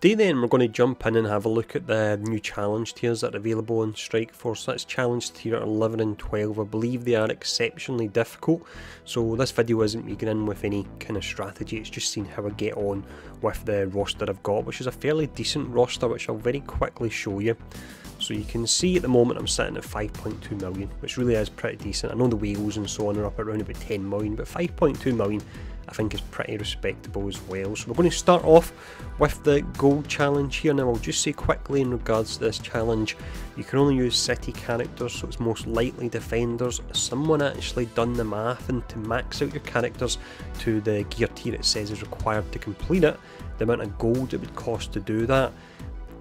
Today then we're going to jump in and have a look at the new challenge tiers that are available on Strikeforce. That's challenge tier 11 and 12, I believe they are exceptionally difficult, so this video isn't me going in with any kind of strategy, it's just seeing how I get on with the roster I've got, which is a fairly decent roster which I'll very quickly show you. So you can see at the moment I'm sitting at 5.2 million, which really is pretty decent. I know the whales and so on are up at around about 10 million, but 5.2 million I think is pretty respectable as well. So we're going to start off with the gold challenge here. Now I'll just say quickly in regards to this challenge, you can only use city characters, so it's most likely defenders. Someone actually done the math, and to max out your characters to the gear tier it says is required to complete it, the amount of gold it would cost to do that,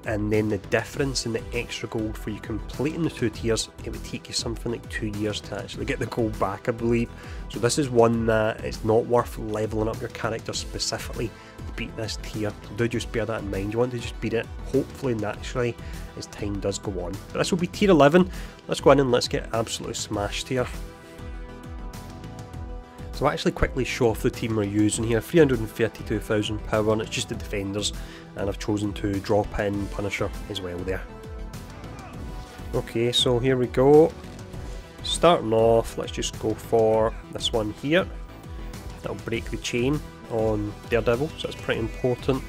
and then the difference in the extra gold for you completing the two tiers, it would take you something like 2 years to actually get the gold back, I believe. So this is one that it's not worth leveling up your character specifically to beat this tier. So do just bear that in mind, you want to just beat it hopefully naturally as time does go on. But this will be tier 11, let's go in and let's get absolutely smashed here. So I'll actually quickly show off the team we're using here, 332,000 power, and it's just the defenders, and I've chosen to drop in Punisher as well there. Okay, so here we go, starting off, let's just go for this one here, that'll break the chain on Daredevil, so that's pretty important.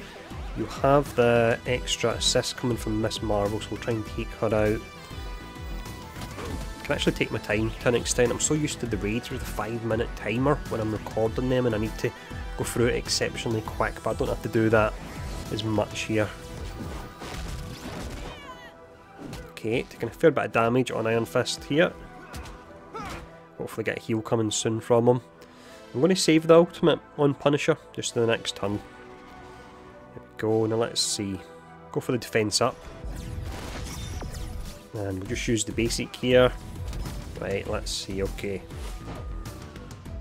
You have the extra assist coming from Miss Marvel, so we'll try and take her out. I actually take my time to an extent. I'm so used to the raids with a 5-minute timer when I'm recording them, and I need to go through it exceptionally quick, but I don't have to do that as much here. Okay, taking a fair bit of damage on Iron Fist here. Hopefully get a heal coming soon from him. I'm going to save the ultimate on Punisher just in the next turn. There we go, now let's see. Go for the defense up. And we'll just use the basic here. Right, let's see, okay.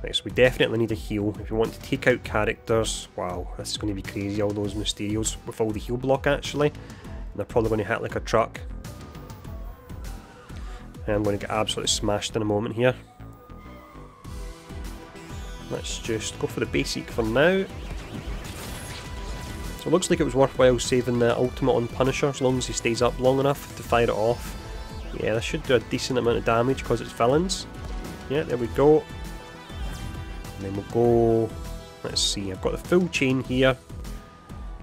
Right, so we definitely need a heal. If you want to take out characters, wow, this is going to be crazy, all those Mysterios with all the heal block actually. And they're probably going to hit like a truck. And I'm going to get absolutely smashed in a moment here. Let's just go for the basic for now. So it looks like it was worthwhile saving the ultimate on Punisher, as long as he stays up long enough to fire it off. Yeah, this should do a decent amount of damage because it's villains. Yeah, there we go. And then we'll go... let's see, I've got the full chain here.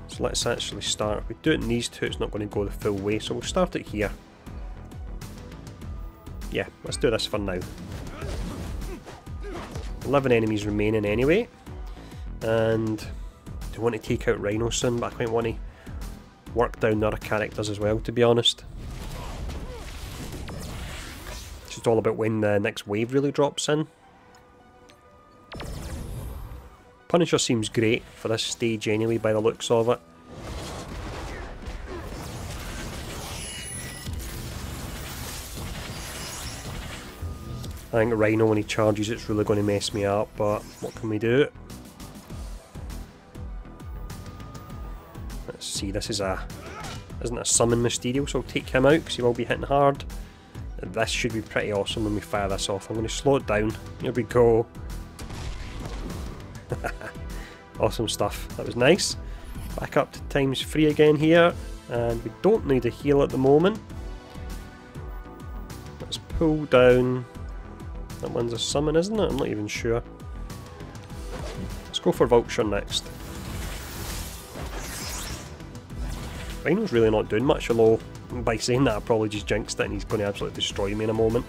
So let's actually start. If we do it in these two, it's not going to go the full way, so we'll start it here. Yeah, let's do this for now. 11 enemies remaining anyway. And... I want to take out Rhino soon, but I quite want to work down the other characters as well, to be honest. It's just all about when the next wave really drops in. Punisher seems great for this stage anyway, by the looks of it. I think Rhino, when he charges, it's really going to mess me up, but what can we do? See, this is isn't a summon Mysterio, so I'll take him out because he will be hitting hard. And this should be pretty awesome when we fire this off. I'm going to slow it down. Here we go. Awesome stuff. That was nice. Back up to times 3 again here, and we don't need a heal at the moment. Let's pull down. That one's a summon, isn't it? I'm not even sure. Let's go for Vulture next. Rhino's really not doing much, although by saying that I probably just jinxed it and he's going to absolutely destroy me in a moment.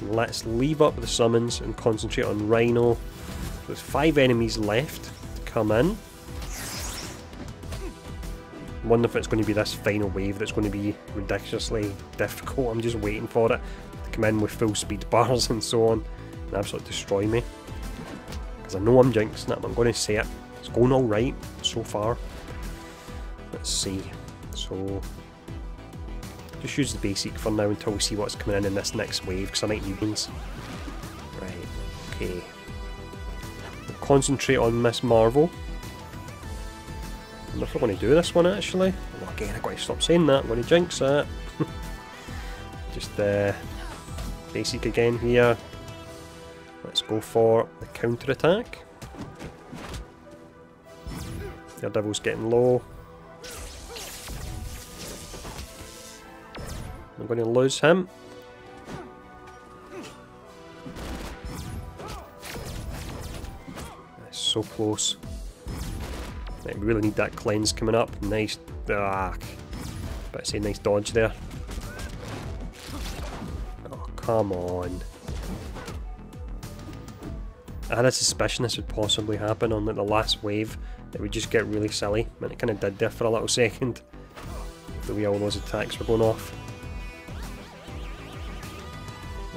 Let's leave up the summons and concentrate on Rhino. There's 5 enemies left to come in. I wonder if it's going to be this final wave that's going to be ridiculously difficult. I'm just waiting for it to come in with full speed bars and so on and absolutely destroy me. Because I know I'm jinxing it, but I'm going to say it. It's going alright so far. Let's see, so just use the basic for now until we see what's coming in this next wave, because I might need beans. Right, okay. We'll concentrate on Miss Marvel. I'm not going to do this one actually. Well, again, I've got to stop saying that, I'm going to jinx it. Just the basic again here. Let's go for the counter attack. Daredevil's getting low. I'm going to lose him. That's so close. I really need that cleanse coming up. Nice. Ah, but I say nice dodge there. Oh, come on. I had a suspicion this would possibly happen on like, the last wave. It would just get really silly, and it kind of did there for a little second. The way all those attacks were going off.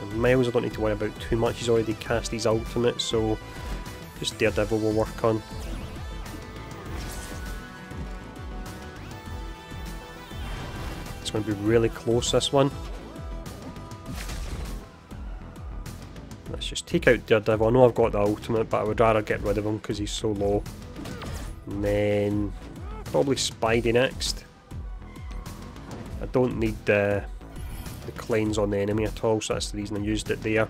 And Miles I don't need to worry about too much, he's already cast his ultimate, so just Daredevil will work on. It's going to be really close, this one. Let's just take out Daredevil. I know I've got the ultimate, but I would rather get rid of him because he's so low. And then probably Spidey next. I don't need the cleanse on the enemy at all, so that's the reason I used it there.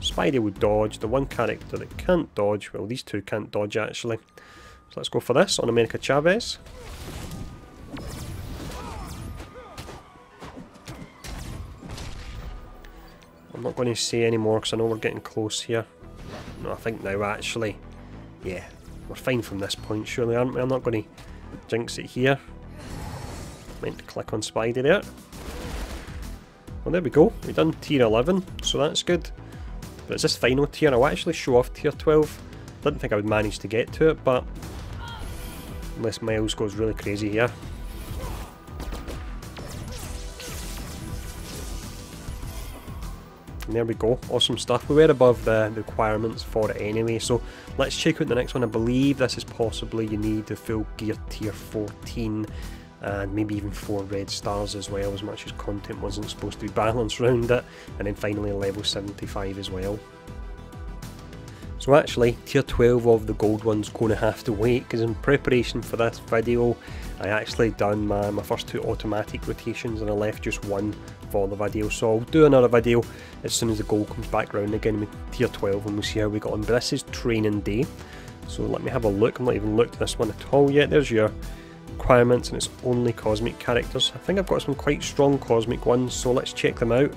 Spidey would dodge. The one character that can't dodge, well, these two can't dodge actually. So let's go for this on America Chavez. I'm not going to say any more because I know we're getting close here. No, I think now actually. Yeah. We're fine from this point, surely, aren't we? I'm not going to jinx it here. Meant to click on Spidey there. Well, there we go. We've done tier 11, so that's good. But it's this final tier. I'll actually show off tier 12. Didn't think I would manage to get to it, but unless Miles goes really crazy here. And there we go, awesome stuff. We were above the requirements for it anyway, so let's check out the next one. I believe this is possibly you need the full gear tier 14 and maybe even 4 red stars as well, as much as content wasn't supposed to be balanced around it, and then finally level 75 as well. So actually, tier 12 of the gold one's going to have to wait, because in preparation for this video, I actually done my first two automatic rotations and I left just one for the video. So I'll do another video as soon as the gold comes back round again with tier 12 and we'll see how we got on. But this is training day, so let me have a look. I've not even looked at this one at all yet. There's your requirements and it's only cosmic characters. I think I've got some quite strong cosmic ones, so let's check them out.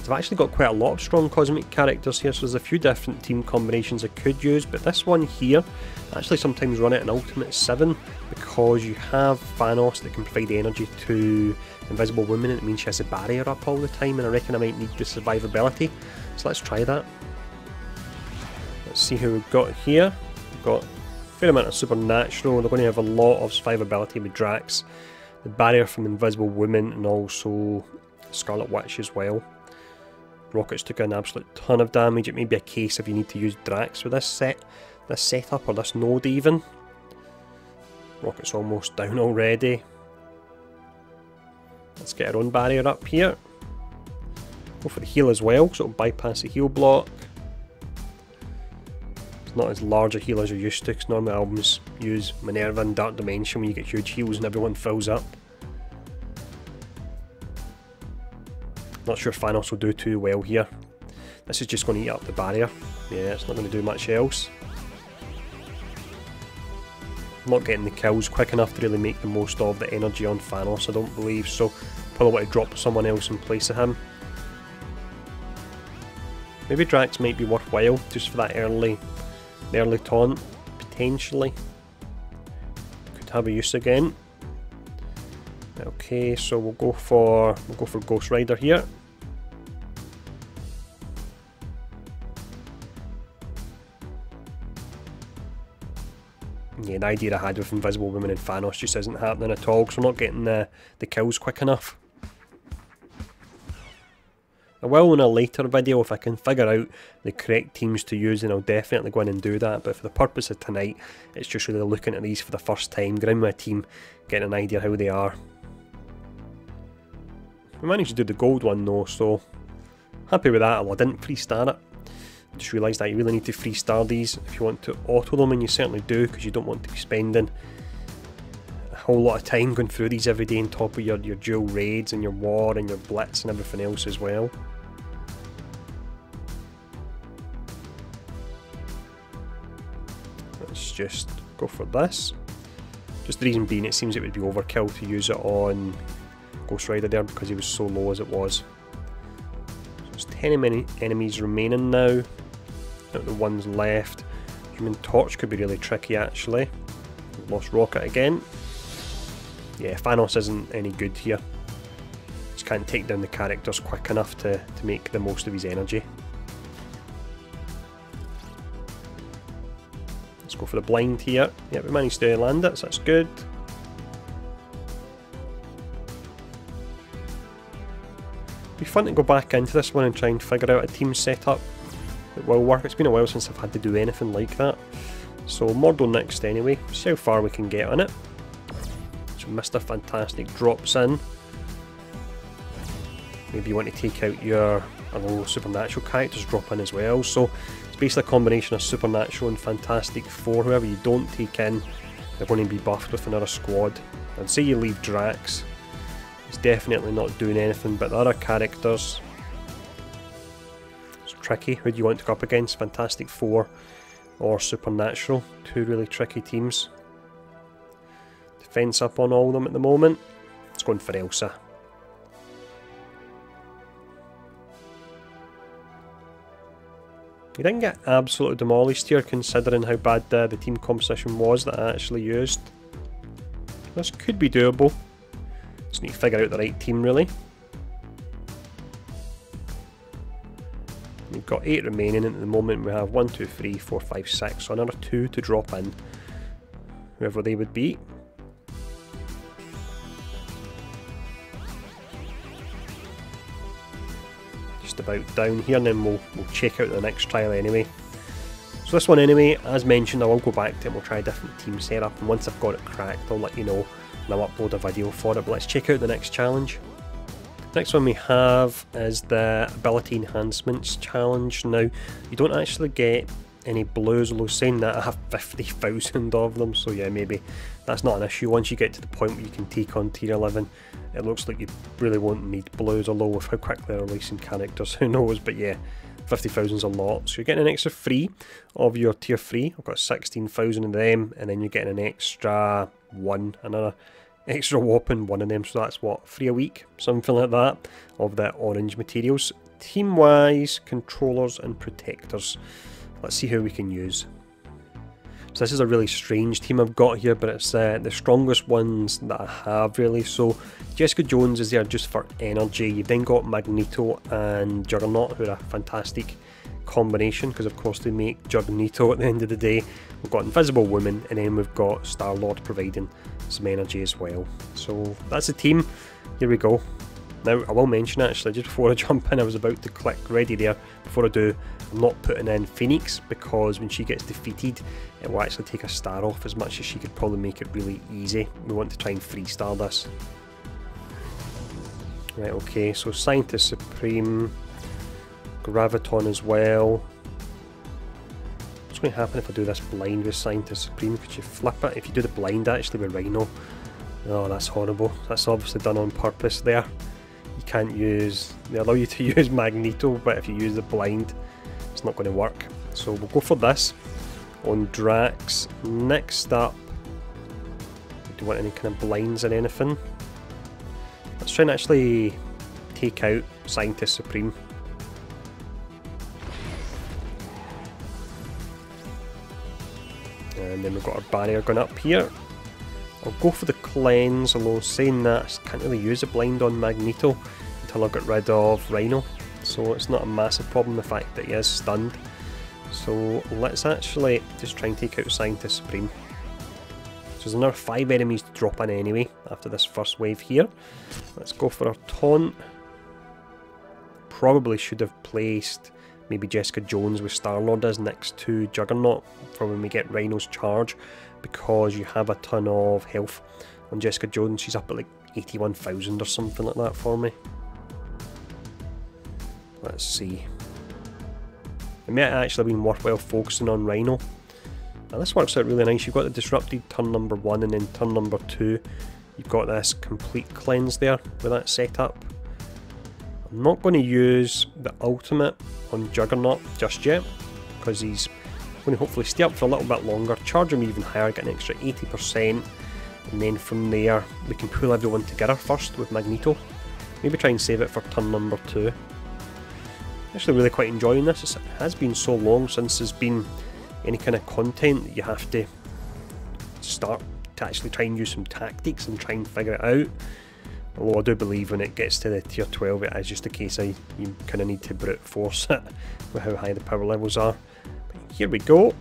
I've actually got quite a lot of strong cosmic characters here, so there's a few different team combinations I could use, but this one here, I actually sometimes run it in Ultimate 7 because you have Thanos that can provide energy to Invisible Woman, and it means she has a barrier up all the time, and I reckon I might need the survivability, so let's try that. Let's see who we've got here. We've got a fair amount of Supernatural. They're going to have a lot of survivability with Drax, the barrier from Invisible Woman, and also Scarlet Witch as well. Rockets took an absolute ton of damage. It may be a case if you need to use Drax with this setup, or this node even. Rocket's almost down already. Let's get our own barrier up here. Go for the heal as well, so it'll bypass the heal block. It's not as large a heal as you're used to, because normally albums use Minerva and Dark Dimension when you get huge heals and everyone fills up. Not sure Thanos will do too well here. This is just going to eat up the barrier. Yeah, it's not going to do much else. I'm not getting the kills quick enough to really make the most of the energy on Thanos, I don't believe, so probably want to drop someone else in place of him. Maybe Drax might be worthwhile, just for that early taunt, potentially. Could have a use again. Okay, so we'll go for Ghost Rider here. Yeah, the idea I had with Invisible Woman and Thanos just isn't happening at all, because we're not getting the kills quick enough. I will in a later video if I can figure out the correct teams to use, and I'll definitely go in and do that, but for the purpose of tonight, it's just really looking at these for the first time, grinding my team, getting an idea how they are. We managed to do the gold one though, so happy with that. Although I didn't freestar it. Just realised that you really need to freestar these if you want to auto them, and you certainly do, because you don't want to be spending a whole lot of time going through these every day on top of your dual raids and your war and your blitz and everything else as well. Let's just go for this. Just the reason being, it seems it would be overkill to use it on Ghost Rider there because he was so low as it was. So there's 10 enemies remaining now. Not the ones left. Human Torch could be really tricky actually. Lost Rocket again. Yeah, Thanos isn't any good here. Just can't take down the characters quick enough to make the most of his energy. Let's go for the blind here. Yeah, we managed to land it, so that's good. It'd be fun to go back into this one and try and figure out a team setup that will work. It's been a while since I've had to do anything like that. So Mordo next anyway, see how far we can get on it. So Mr. Fantastic drops in. Maybe you want to take out your supernatural characters drop in as well. So it's basically a combination of Supernatural and Fantastic Four. Whoever you don't take in, they're going to be buffed with another squad. And say you leave Drax, he's definitely not doing anything, but the other characters, it's tricky. Who do you want to go up against? Fantastic Four or Supernatural? Two really tricky teams. Defense up on all of them at the moment. It's going for Elsa. You didn't get absolutely demolished here, considering how bad the team composition was that I actually used. This could be doable. Just need to figure out the right team, really. We've got 8 remaining, and at the moment we have 1, 2, 3, 4, 5, 6, so another 2 to drop in, whoever they would be. About down here, and then we'll check out the next trial anyway. So this one anyway, as mentioned, I will go back to it, we'll try a different team setup, and once I've got it cracked I'll let you know and I'll upload a video for it. But let's check out the next challenge. Next one we have is the Ability Enhancements challenge. Now you don't actually get any blues, although saying that I have 50,000 of them, so yeah, maybe that's not an issue. Once you get to the point where you can take on tier 11, it looks like you really won't need blues, although with how quickly they're releasing characters, who knows, but yeah, 50,000 is a lot. So you're getting an extra 3 of your tier 3, I've got 16,000 of them, and then you're getting an extra 1, another extra whopping 1 of them, so that's what, 3 a week, something like that, of the orange materials. Team wise, controllers and protectors. Let's see who we can use. So this is a really strange team I've got here, but it's the strongest ones that I have really. So Jessica Jones is there just for energy. You've then got Magneto and Juggernaut, who are a fantastic combination because of course they make Juggernaut at the end of the day. We've got Invisible Woman, and then we've got Star-Lord providing some energy as well. So that's the team. Here we go. Now I will mention actually, just before I jump in, I was about to click ready there. Before I do, I'm not putting in Phoenix because when she gets defeated it will actually take a star off, as much as she could probably make it really easy. We want to try and 3-star this. Right, okay, so Scientist Supreme, Graviton as well. What's going to happen if I do this blind with Scientist Supreme? Could you flip it? If you do the blind actually with Rhino, oh that's horrible, that's obviously done on purpose there. You can't use, they allow you to use Magneto, but if you use the blind it's not going to work. So we'll go for this on Drax. Next up, we don't want any kind of blinds or anything. Let's try and actually take out Scientist Supreme. And then we've got our barrier going up here. I'll go for the cleanse, although saying that, I can't really use a blind on Magneto until I get rid of Rhino, so it's not a massive problem, the fact that he is stunned. So let's actually just try and take out Scientist Supreme. So there's another 5 enemies to drop in anyway after this first wave here. Let's go for our taunt. Probably should have placed maybe Jessica Jones with Star-Lord as next to Juggernaut for when we get Rhino's charge, because you have a ton of health on Jessica Jones. She's up at like 81,000 or something like that for me. Let's see. It may have actually been worthwhile focusing on Rhino. Now this works out really nice. You've got the disrupted turn number 1, and then turn number 2 you've got this complete cleanse there with that setup. I'm not going to use the ultimate on Juggernaut just yet because he's going to hopefully stay up for a little bit longer, charge him even higher, get an extra 80%, and then from there we can pull everyone together first with Magneto. Maybe try and save it for turn number 2. Actually really quite enjoying this. It has been so long since there's been any kind of content that you have to start to actually try and use some tactics and try and figure it out. Although I do believe when it gets to the tier 12 it is just a case of you kind of need to brute force it with how high the power levels are. But here we go.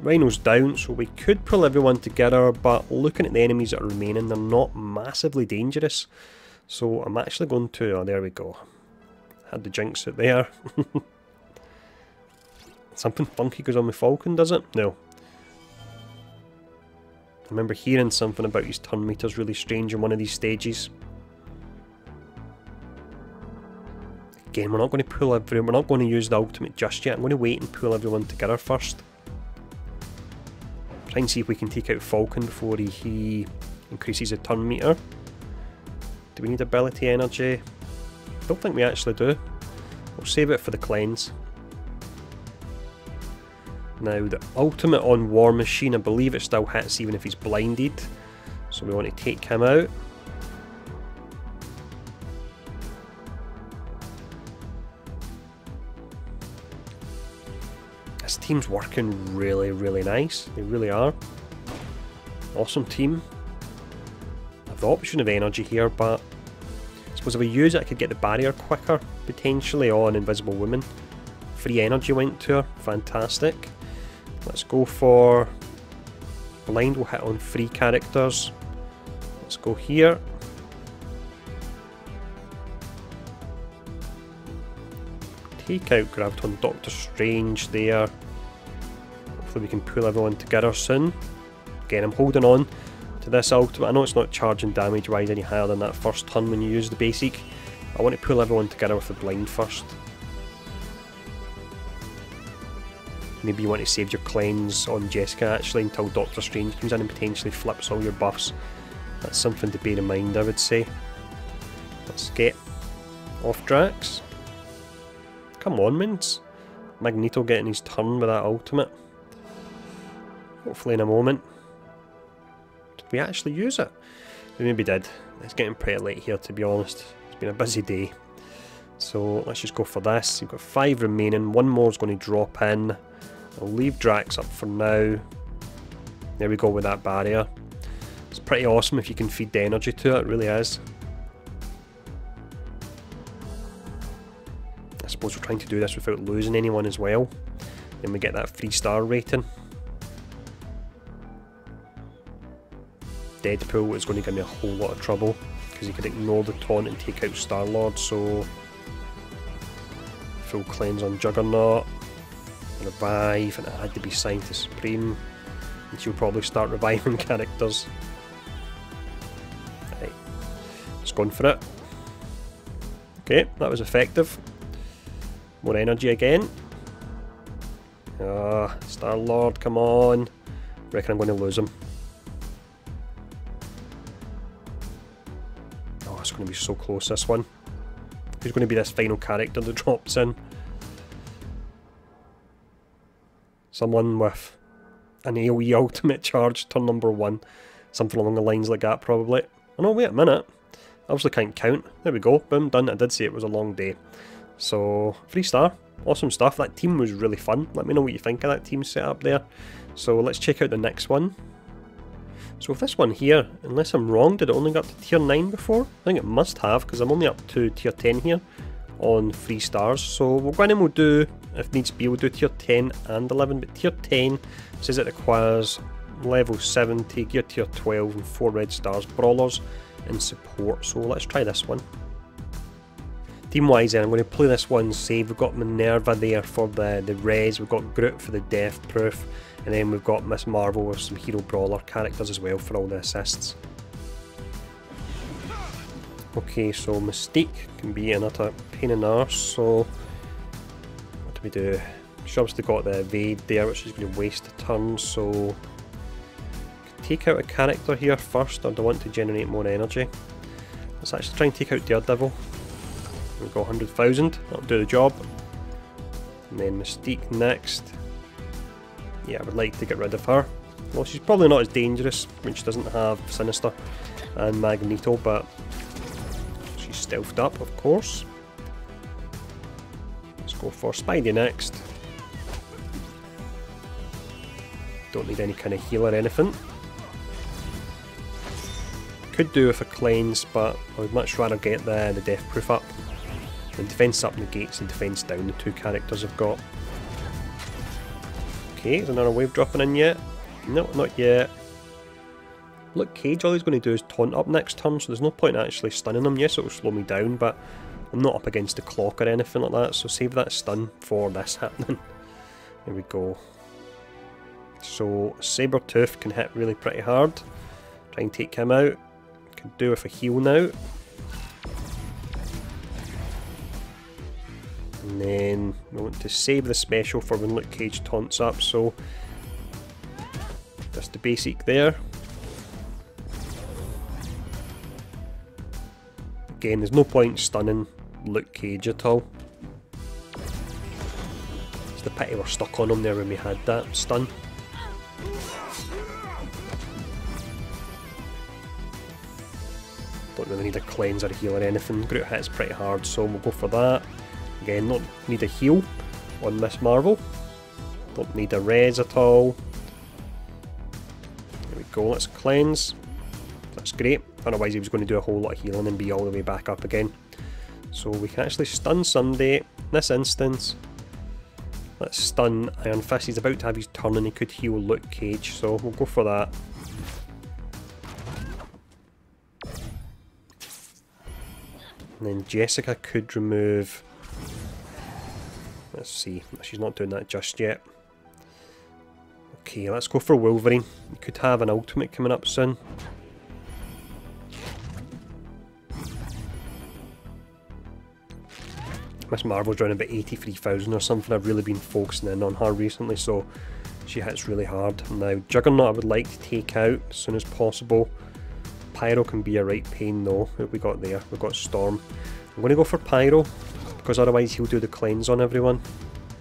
Rhino's down, so we could pull everyone together, but looking at the enemies that are remaining, they're not massively dangerous. So I'm actually going to... oh, there we go. Had to jinx it there. Something funky goes on with Falcon, does it? No. I remember hearing something about his turn meters really strange in one of these stages. Again, we're not going to pull everyone, we're not going to use the ultimate just yet. I'm going to wait and pull everyone together first. Try and see if we can take out Falcon before he increases the turn meter. Do we need ability energy? I don't think we actually do. We'll save it for the cleanse. Now the ultimate on War Machine, I believe it still hits even if he's blinded. So we want to take him out. This team's working really, really nice. They really are. Awesome team. I have the option of energy here, but I suppose if I use it, I could get the barrier quicker, potentially, on Invisible Woman. Free energy went to her. Fantastic. Let's go for... blind will hit on 3 characters. Let's go here. Take out Graviton, Doctor Strange there. Hopefully we can pull everyone together soon. Again, I'm holding on to this ultimate. I know it's not charging damage wise any higher than that first turn when you use the basic. I want to pull everyone together with the blind first. Maybe you want to save your cleanse on Jessica actually until Doctor Strange comes in and potentially flips all your buffs. That's something to bear in mind, I would say. Let's get off Drax. Come on, Mins. Magneto getting his turn with that ultimate. Hopefully in a moment. Did we actually use it? We maybe did. It's getting pretty late here, to be honest. It's been a busy day. So let's just go for this. You've got 5 remaining. One more is going to drop in. I'll leave Drax up for now. There we go with that barrier. It's pretty awesome if you can feed the energy to it. It really is. I suppose we're trying to do this without losing anyone as well. Then we get that 3-star rating. Deadpool is going to give me a whole lot of trouble because he could ignore the taunt and take out Star-Lord, so... full cleanse on Juggernaut. Revive, and it had to be Scientist Supreme. And she'll probably start reviving characters. Right. Just going for it. Okay, that was effective. More energy again. Ah, Star-Lord, come on. Reckon I'm going to lose him. Oh, it's going to be so close, this one. Who's going to be this final character that drops in? Someone with an AoE ultimate charge, turn number 1. Something along the lines like that, probably. Oh no, wait a minute. I obviously can't count. There we go. Boom, done. I did say it was a long day. So, 3-star, awesome stuff. That team was really fun. Let me know what you think of that team setup there. So let's check out the next one. So this one here, unless I'm wrong, did it only get up to tier 9 before? I think it must have, because I'm only up to tier 10 here on 3 stars. So we'll go in and we'll do, if needs be, we'll do tier 10 and 11. But tier 10 says it requires level 70, gear tier 12 and 4 red stars, brawlers and support. So let's try this one. Team-wise, I'm going to play this one save. We've got Minerva there for the res, we've got Groot for the death proof, and then we've got Miss Marvel with some hero brawler characters as well for all the assists. Okay, so Mystique can be another pain in the arse, so what do we do? She's obviously got the evade there, which is going to waste a turn, so take out a character here first. I don't want to generate more energy. Let's actually try and take out Daredevil. We've got 100,000, that'll do the job. And then Mystique next. Yeah, I would like to get rid of her. Well, she's probably not as dangerous when she doesn't have Sinister and Magneto, but she's stealthed up, of course. Let's go for Spidey next. Don't need any kind of heal or anything. Could do with a cleanse, but I would much rather get the death proof up. And defense up negates and defense down, the two characters I've got. Okay, is another wave dropping in yet? No, not yet. Look, Cage, all he's going to do is taunt up next turn, so there's no point in actually stunning him. Yes, it will slow me down, but I'm not up against the clock or anything like that, so save that stun for this happening. There we go. So, Sabertooth can hit really pretty hard. Try and take him out. Can do with a heal now. And then we want to save the special for when Luke Cage taunts up, so just the basic there. Again, there's no point stunning Luke Cage at all. It's the pity we're stuck on him there when we had that stun. Don't really need a cleanse or a heal or anything. Groot hits pretty hard, so we'll go for that. Again, not need a heal on Miss Marvel. Don't need a res at all. There we go, let's cleanse. That's great. Otherwise he was going to do a whole lot of healing and be all the way back up again. So we can actually stun Sunday in this instance. Let's stun Iron Fist. He's about to have his turn and he could heal Luke Cage, so we'll go for that. And then Jessica could remove... Let's see, she's not doing that just yet. Okay, let's go for Wolverine. He could have an ultimate coming up soon. Miss Marvel's around about 83,000 or something. I've really been focusing in on her recently, so she hits really hard. Now, Juggernaut I would like to take out as soon as possible. Pyro can be a right pain though. What have we got there? We've got Storm. I'm going to go for Pyro, because otherwise he'll do the cleanse on everyone.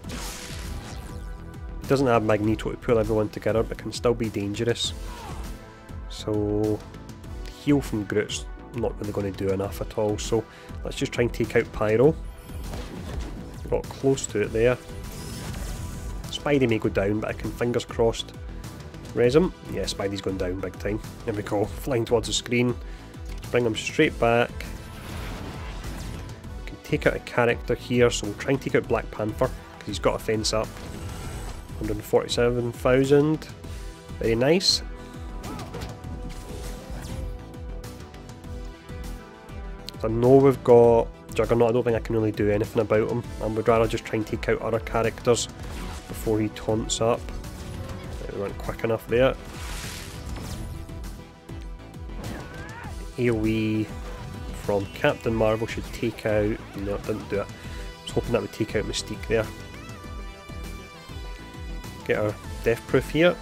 He doesn't have Magneto to pull everyone together, but can still be dangerous. So, heal from Groot's not really going to do enough at all, so let's just try and take out Pyro. Got close to it there. Spidey may go down, but I can, fingers crossed, res him. Yeah, Spidey's going down big time. There we go, flying towards the screen. Let's bring him straight back. Take out a character here, so we'll try and take out Black Panther because he's got a fence up. 147,000, very nice. So I know we've got Juggernaut. I don't think I can really do anything about him, and we'd rather just try and take out other characters before he taunts up. We weren't quick enough there. AoE from Captain Marvel should take out... No, it didn't do it. I was hoping that would take out Mystique there. Get our death proof here.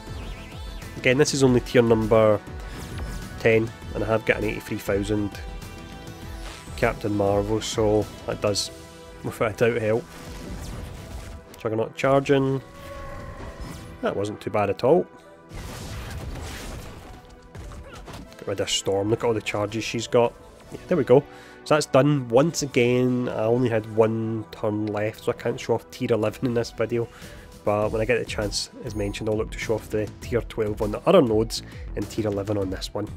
Again, this is only tier number 10 and I have got an 83,000 Captain Marvel, so that does without a doubt help. Juggernaut charging. That wasn't too bad at all. Get rid of Storm. Look at all the charges she's got. Yeah, there we go. So that's done. Once again, I only had one turn left, so I can't show off tier 11 in this video. But when I get the chance, as mentioned, I'll look to show off the tier 12 on the other nodes and tier 11 on this one.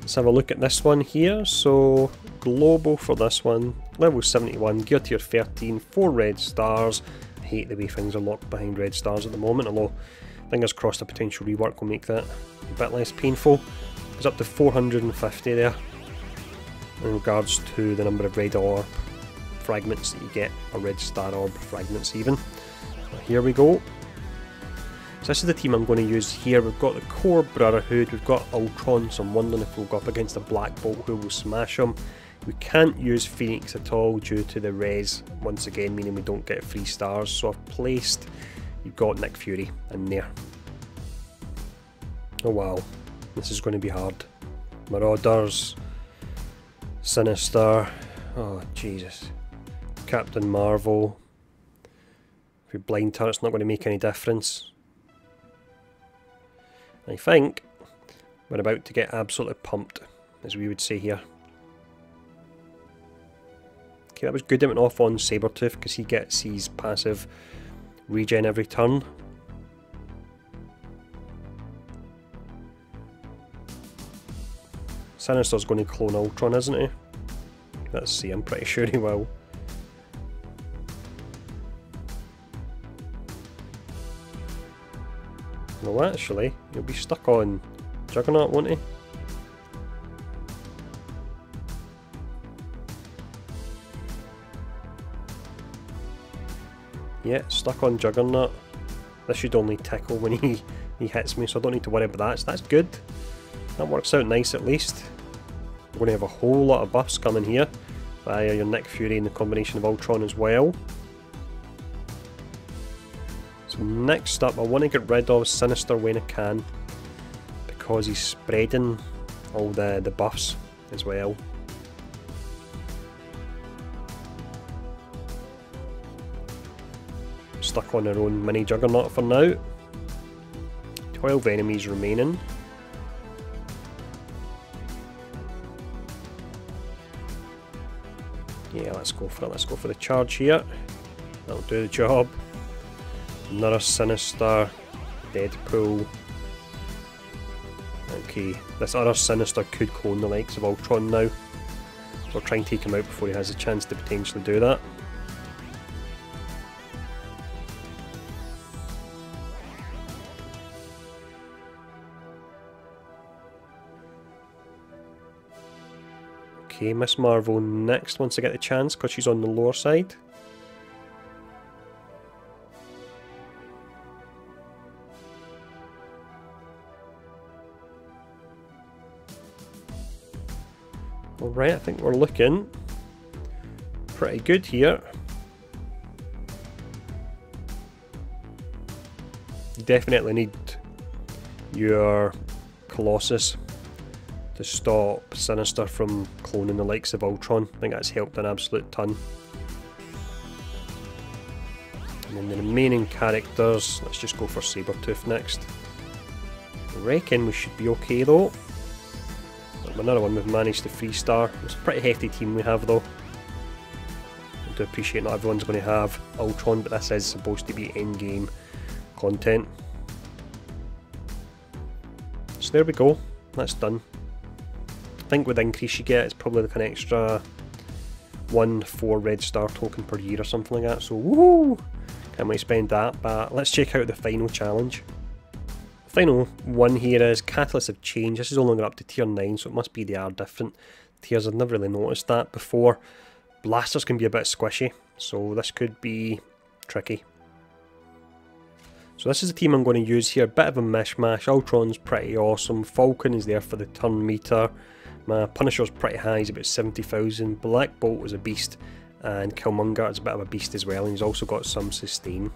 Let's have a look at this one here. So, global for this one. Level 71, gear tier 13, 4 red stars. I hate the way things are locked behind red stars at the moment, although fingers crossed a potential rework will make that a bit less painful. It's up to 450 there in regards to the number of red orb fragments that you get, or red star orb fragments even. So here we go. So this is the team I'm going to use here. We've got the core Brotherhood, we've got Ultron, so I'm wondering if we'll go up against a Black Bolt who will smash him. We can't use Phoenix at all due to the res, once again, meaning we don't get 3 stars, so I've placed, you've got Nick Fury in there. Oh wow. This is going to be hard. Marauders, Sinister, oh Jesus, Captain Marvel. If we blind her, it's not going to make any difference. I think we're about to get absolutely pumped, as we would say here. Okay, that was good. It went off on Sabertooth because he gets his passive regen every turn. Sinister's going to clone Ultron, isn't he? Let's see, I'm pretty sure he will. No, actually, he'll be stuck on Juggernaut, won't he? Yeah, stuck on Juggernaut. This should only tickle when he hits me, so I don't need to worry about that, so that's good. That works out nice at least. We're going to have a whole lot of buffs coming here via your Nick Fury and the combination of Ultron as well. So next up, I want to get rid of Sinister when I can, because he's spreading all the buffs as well. Stuck on our own mini Juggernaut for now. 12 enemies remaining. Yeah, let's go for it. Let's go for the charge here. That'll do the job. Another Sinister. Deadpool. Okay, this other Sinister could clone the likes of Ultron now. So we'll try and take him out before he has a chance to potentially do that. Okay, Miss Marvel next once I get the chance, because she's on the lower side. Alright, I think we're looking pretty good here. You definitely need your Colossus to stop Sinister from cloning the likes of Ultron. I think that's helped an absolute ton. And then the remaining characters, let's just go for Sabertooth next. I reckon we should be okay though. Another one we've managed to 3-star. It's a pretty hefty team we have though. I do appreciate not everyone's going to have Ultron, but this is supposed to be endgame content. So there we go. That's done. I think with the increase you get, it's probably like an extra 1/4 red star token per year or something like that, so woohoo! Can't really spend that, but let's check out the final challenge. Final one here is Catalyst of Change. This is only up to tier 9, so it must be they are different tiers. I've never really noticed that before. Blasters can be a bit squishy, so this could be tricky. So this is the team I'm going to use here, bit of a mishmash. Ultron's pretty awesome, Falcon is there for the turn meter, my Punisher's pretty high, he's about 70,000, Black Bolt is a beast, and Killmonger is a bit of a beast as well, and he's also got some sustain.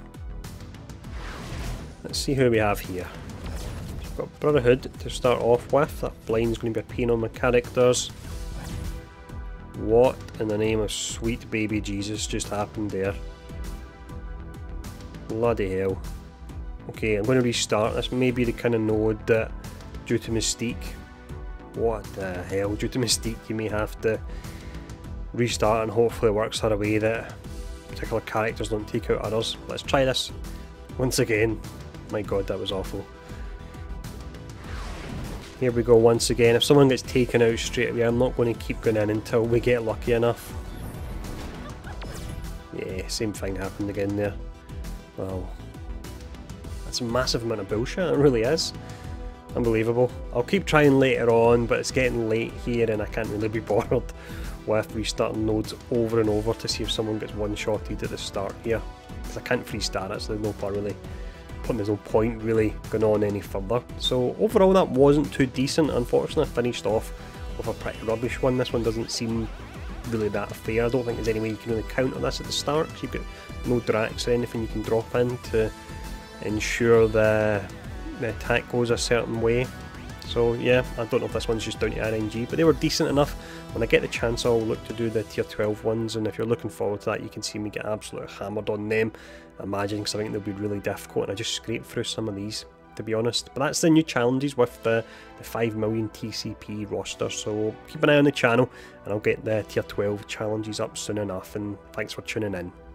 Let's see who we have here. We've got Brotherhood to start off with. That blind's going to be a pain on my characters. What in the name of sweet baby Jesus just happened there? Bloody hell. Okay, I'm going to restart. This may be the kind of node that, due to Mystique, what the hell, due to Mystique you may have to restart, and hopefully it works out a way that particular characters don't take out others. Let's try this once again. My god, that was awful. Here we go once again. If someone gets taken out straight away, I'm not going to keep going in until we get lucky enough. Yeah, same thing happened again there. Well, that's a massive amount of bullshit, it really is. Unbelievable. I'll keep trying later on, but it's getting late here and I can't really be bothered with restarting nodes over and over to see if someone gets one-shotted at the start here. Because I can't freestart it, so there's no point really, going on any further. So overall that wasn't too decent. Unfortunately I finished off with a pretty rubbish one. This one doesn't seem really that fair. I don't think there's any way you can really counter this at the start, because you've got no Drax or anything you can drop in to ensure the attack goes a certain way. So yeah, I don't know if this one's just down to RNG, but they were decent enough. When I get the chance I'll look to do the tier 12 ones, and if you're looking forward to that you can see me get absolutely hammered on them, I imagine, because I think they'll be really difficult and I just scrape through some of these. to be honest. But that's the new challenges with the 5 million TCP roster, so keep an eye on the channel and I'll get the tier 12 challenges up soon enough, and thanks for tuning in.